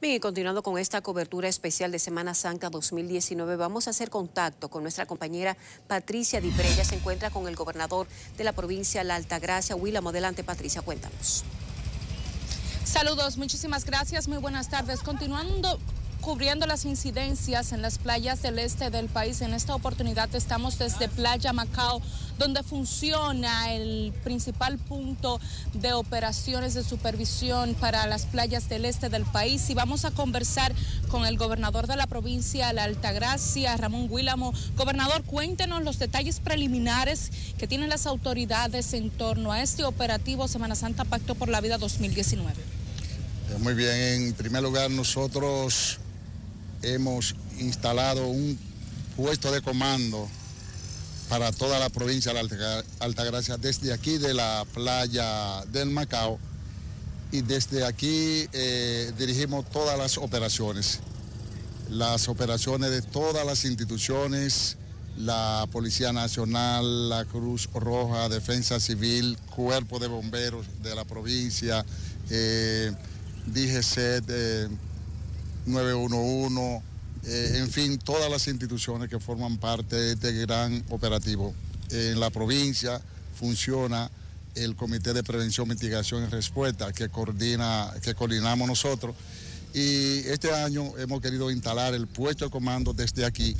Bien, y continuando con esta cobertura especial de Semana Santa 2019, vamos a hacer contacto con nuestra compañera Patricia Di. Ella se encuentra con el gobernador de la provincia La Altagracia, Willamo. Adelante, Patricia, cuéntanos. Saludos, muchísimas gracias, muy buenas tardes. Continuando cubriendo las incidencias en las playas del este del país. En esta oportunidad estamos desde Playa Macao, donde funciona el principal punto de operaciones de supervisión para las playas del este del país. Y vamos a conversar con el gobernador de la provincia La Altagracia, Ramón Willamo. Gobernador, cuéntenos los detalles preliminares que tienen las autoridades en torno a este operativo Semana Santa Pacto por la Vida 2019. Muy bien, en primer lugar nosotros hemos instalado un puesto de comando para toda la provincia de La Altagracia, desde aquí de la playa del Macao, y desde aquí dirigimos todas las operaciones de todas las instituciones, la Policía Nacional, la Cruz Roja, Defensa Civil, Cuerpo de Bomberos de la provincia, DGC, 911, en fin, todas las instituciones que forman parte de este gran operativo. En la provincia funciona el Comité de Prevención, Mitigación y Respuesta que coordinamos nosotros, y este año hemos querido instalar el puesto de comando desde aquí,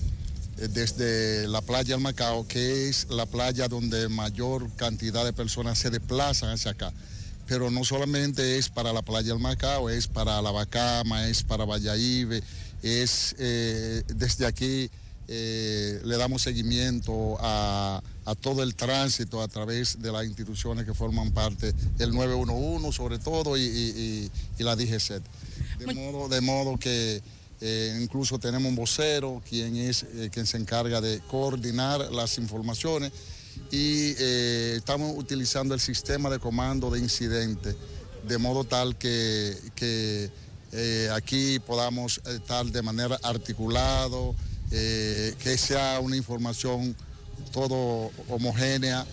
desde la playa del Macao, que es la playa donde mayor cantidad de personas se desplazan hacia acá. Pero no solamente es para la playa del Macao, es para la Bacama, es para Valle Ibe, es desde aquí le damos seguimiento a todo el tránsito a través de las instituciones que forman parte, el 911 sobre todo y la DGC. De modo que incluso tenemos un vocero quien se encarga de coordinar las informaciones. Y estamos utilizando el sistema de comando de incidentes, de modo tal que aquí podamos estar de manera articulado, que sea una información todo homogénea,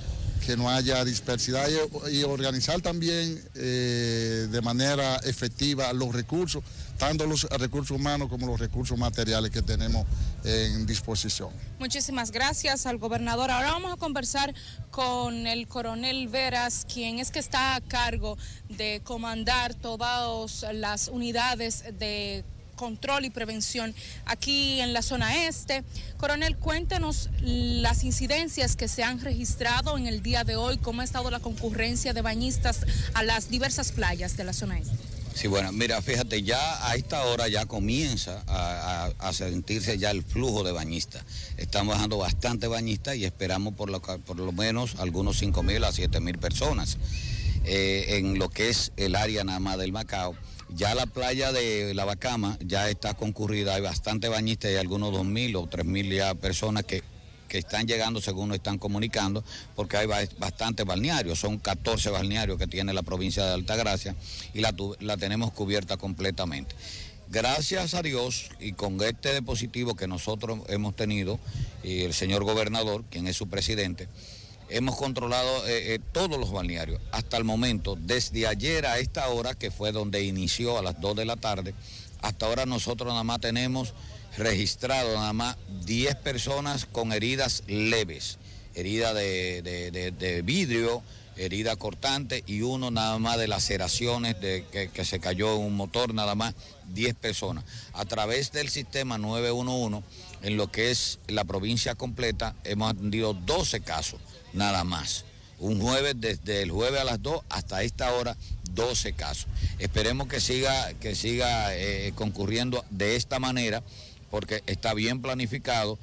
que no haya dispersidad, y organizar también de manera efectiva los recursos, tanto los recursos humanos como los recursos materiales que tenemos en disposición. Muchísimas gracias al gobernador. Ahora vamos a conversar con el coronel Veras, quien es que está a cargo de comandar todas las unidades de control y prevención aquí en la zona este. Coronel, cuéntenos las incidencias que se han registrado en el día de hoy, cómo ha estado la concurrencia de bañistas a las diversas playas de la zona este. Sí, bueno, mira, fíjate, ya a esta hora ya comienza a sentirse ya el flujo de bañistas. Están bajando bastante bañistas y esperamos por lo menos algunos 5.000 a 7.000 personas en lo que es el área nada más del Macao. Ya la playa de la Bacama ya está concurrida, hay bastante bañistas, hay algunos 2.000 o 3.000 ya personas que están llegando según nos están comunicando, porque hay bastantes balnearios, son 14 balnearios que tiene la provincia de Altagracia y la tenemos cubierta completamente. Gracias a Dios y con este dispositivo que nosotros hemos tenido, y el señor gobernador, quien es su presidente, hemos controlado todos los balnearios hasta el momento. Desde ayer a esta hora, que fue donde inició a las 2 de la tarde, hasta ahora nosotros nada más tenemos registrado nada más 10 personas con heridas leves, herida de vidrio, herida cortante, y uno nada más de laceraciones que se cayó en un motor, nada más 10 personas. A través del sistema 911, en lo que es la provincia completa, hemos atendido 12 casos. Nada más, un jueves, desde el jueves a las 2 hasta esta hora, 12 casos. Esperemos que siga concurriendo de esta manera, porque está bien planificado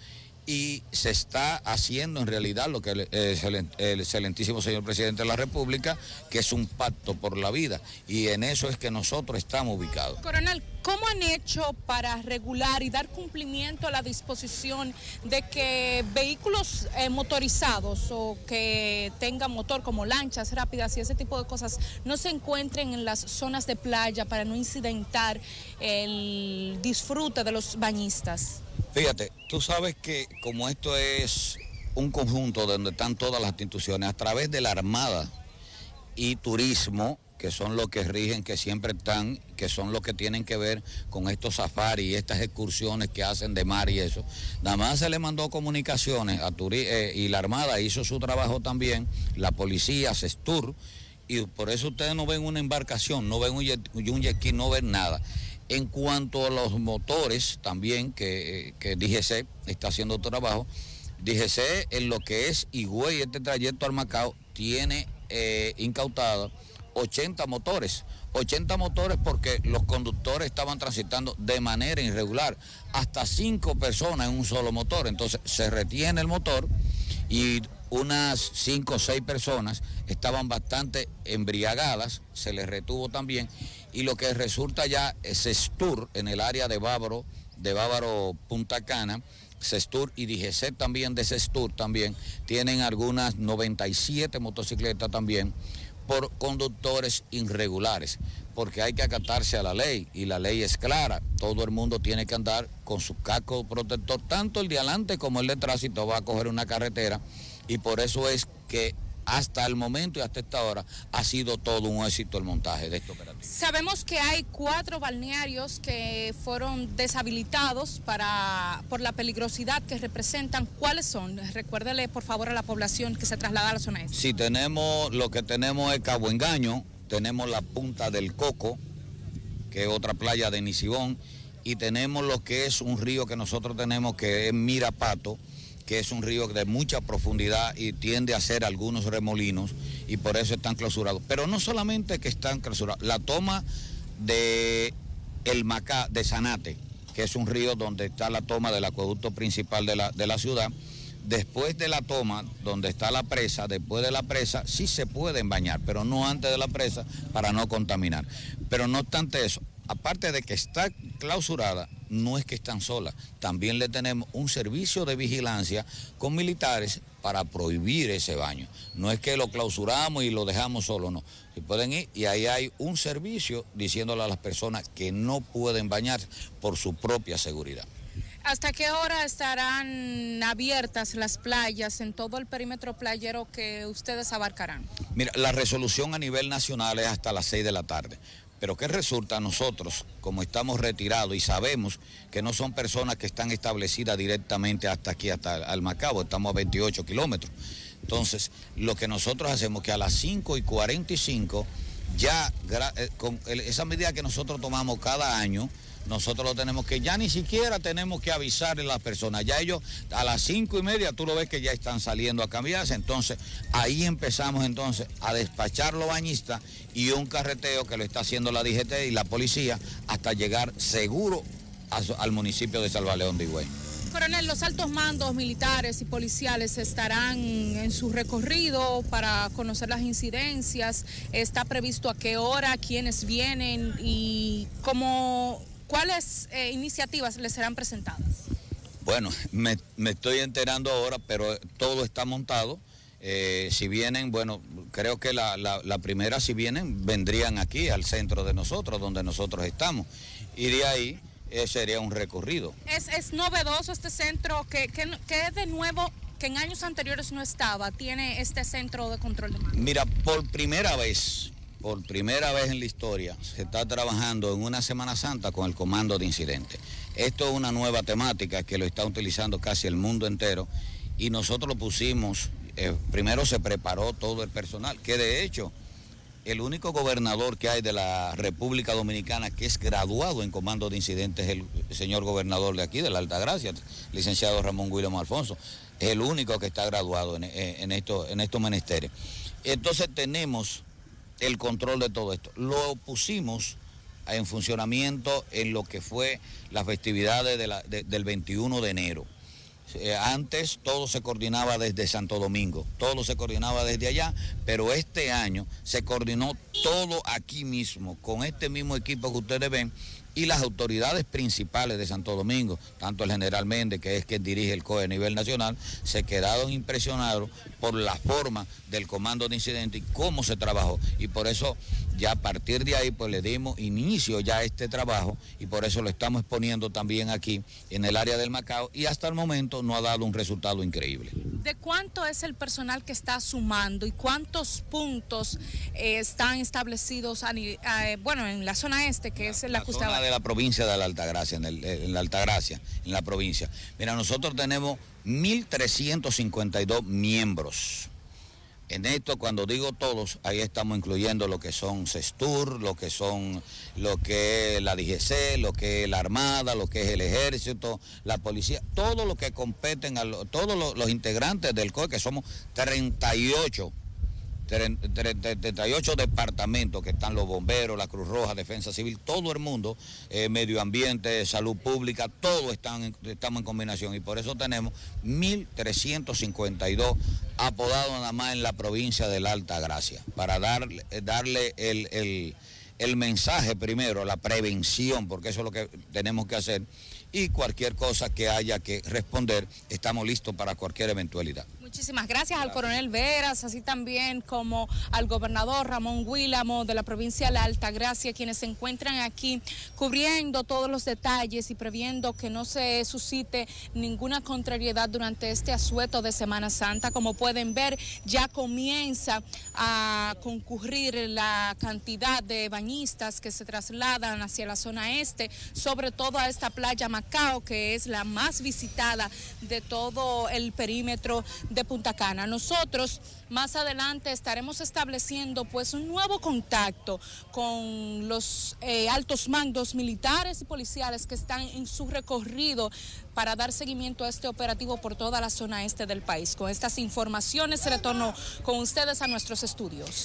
y se está haciendo en realidad lo que el excelentísimo señor presidente de la República, que es un pacto por la vida, y en eso es que nosotros estamos ubicados. Coronel, ¿cómo han hecho para regular y dar cumplimiento a la disposición de que vehículos motorizados o que tengan motor, como lanchas rápidas y ese tipo de cosas, no se encuentren en las zonas de playa para no incidentar el disfrute de los bañistas? Fíjate, tú sabes que como esto es un conjunto donde están todas las instituciones, a través de la Armada y Turismo, que son los que rigen, que siempre están, que son los que tienen que ver con estos safaris, estas excursiones que hacen de mar y eso. Nada más se le mandó comunicaciones a y la Armada hizo su trabajo también, la policía, Cestur, y por eso ustedes no ven una embarcación, no ven un jet ski, no ven nada. En cuanto a los motores también, que DGC está haciendo trabajo, DGC en lo que es Igüey, este trayecto al Macao, tiene incautado 80 motores porque los conductores estaban transitando de manera irregular, hasta 5 personas en un solo motor. Entonces se retiene el motor y unas 5 o 6 personas estaban bastante embriagadas, se les retuvo también, y lo que resulta ya es Cestur en el área de Bávaro, Punta Cana. Cestur y DGC también de Cestur también tienen algunas 97 motocicletas también por conductores irregulares, porque hay que acatarse a la ley, y la ley es clara, todo el mundo tiene que andar con su casco protector, tanto el de adelante como el de tránsito va a coger una carretera, y por eso es que hasta el momento y hasta esta hora ha sido todo un éxito el montaje de este operativo. Sabemos que hay 4 balnearios que fueron deshabilitados por la peligrosidad que representan. ¿Cuáles son? Recuérdele por favor a la población que se traslada a la zona esta. Sí, lo que tenemos es Cabo Engaño, tenemos la Punta del Coco, que es otra playa de Nisibón, y tenemos lo que es un río que nosotros tenemos que es Mirapato, que es un río de mucha profundidad y tiende a hacer algunos remolinos, y por eso están clausurados. Pero no solamente que están clausurados, la toma de el Macá de Sanate, que es un río donde está la toma del acueducto principal de la ciudad. Después de la toma, donde está la presa, después de la presa sí se pueden bañar, pero no antes de la presa para no contaminar. Pero no obstante eso, aparte de que está clausurada, no es que están solas, también le tenemos un servicio de vigilancia con militares para prohibir ese baño. No es que lo clausuramos y lo dejamos solo, no. Si pueden ir, y ahí hay un servicio diciéndole a las personas que no pueden bañarse por su propia seguridad. ¿Hasta qué hora estarán abiertas las playas en todo el perímetro playero que ustedes abarcarán? Mira, la resolución a nivel nacional es hasta las 6 de la tarde. Pero ¿qué resulta? Nosotros, como estamos retirados y sabemos que no son personas que están establecidas directamente hasta aquí, hasta Almacabo, estamos a 28 kilómetros. Entonces, lo que nosotros hacemos es que a las 5:45, ya con esa medida que nosotros tomamos cada año, nosotros lo tenemos que, ya ni siquiera tenemos que avisarle a las personas, ya ellos a las 5:30 tú lo ves que ya están saliendo a cambiarse. Entonces ahí empezamos entonces a despachar los bañistas y un carreteo que lo está haciendo la DGT y la policía hasta llegar seguro al municipio de Salvaleón de Higüey. Coronel, los altos mandos militares y policiales estarán en su recorrido para conocer las incidencias. ¿Está previsto a qué hora, quiénes vienen y cómo? ¿Cuáles iniciativas les serán presentadas? Bueno, me estoy enterando ahora, pero todo está montado. Si vienen, bueno, creo que la primera, si vienen, vendrían aquí al centro de nosotros, donde nosotros estamos. Y de ahí sería un recorrido. Es novedoso este centro, que es de nuevo, que en años anteriores no estaba, tiene este centro de control de mar. Mira, por primera vez en la historia se está trabajando en una Semana Santa con el comando de incidentes. Esto es una nueva temática que lo está utilizando casi el mundo entero, y nosotros lo pusimos, primero se preparó todo el personal, que de hecho el único gobernador que hay de la República Dominicana que es graduado en comando de incidentes es el señor gobernador de aquí, de La Altagracia, licenciado Ramón Guillermo Alfonso, es el único que está graduado en estos menesteres. Entonces tenemos el control de todo esto. Lo pusimos en funcionamiento en lo que fue las festividades del 21 de enero. Antes todo se coordinaba desde Santo Domingo, todo se coordinaba desde allá, pero este año se coordinó todo aquí mismo, con este mismo equipo que ustedes ven, y las autoridades principales de Santo Domingo, tanto el General Méndez, que es quien dirige el COE a nivel nacional, se quedaron impresionados por la forma del comando de incidentes y cómo se trabajó. Y por eso ya a partir de ahí pues le dimos inicio ya a este trabajo, y por eso lo estamos exponiendo también aquí en el área del Macao, y hasta el momento no ha dado un resultado increíble. ¿De cuánto es el personal que está sumando y cuántos puntos están establecidos en la zona este, que es la que usted habla? De la provincia de La Altagracia, en la provincia. Mira, nosotros tenemos 1.352 miembros. En esto, cuando digo todos, ahí estamos incluyendo lo que son Cestur, lo que es la DGC, lo que es la Armada, lo que es el Ejército, la Policía, todo lo que competen, todos los integrantes del COE, que somos 38 departamentos, que están los bomberos, la Cruz Roja, Defensa Civil, todo el mundo, medio ambiente, salud pública, todo estamos en combinación, y por eso tenemos 1.352 apodados nada más en la provincia de La Altagracia, para darle el mensaje primero, la prevención, porque eso es lo que tenemos que hacer, y cualquier cosa que haya que responder, estamos listos para cualquier eventualidad. Muchísimas gracias al coronel Veras, así también como al gobernador Ramón Willamo de la provincia de La Altagracia, quienes se encuentran aquí cubriendo todos los detalles y previendo que no se suscite ninguna contrariedad durante este asueto de Semana Santa. Como pueden ver, ya comienza a concurrir la cantidad de bañistas que se trasladan hacia la zona este, sobre todo a esta playa Macao, que es la más visitada de todo el perímetro de Punta Cana. Nosotros más adelante estaremos estableciendo pues un nuevo contacto con los altos mandos militares y policiales que están en su recorrido para dar seguimiento a este operativo por toda la zona este del país. Con estas informaciones retorno con ustedes a nuestros estudios.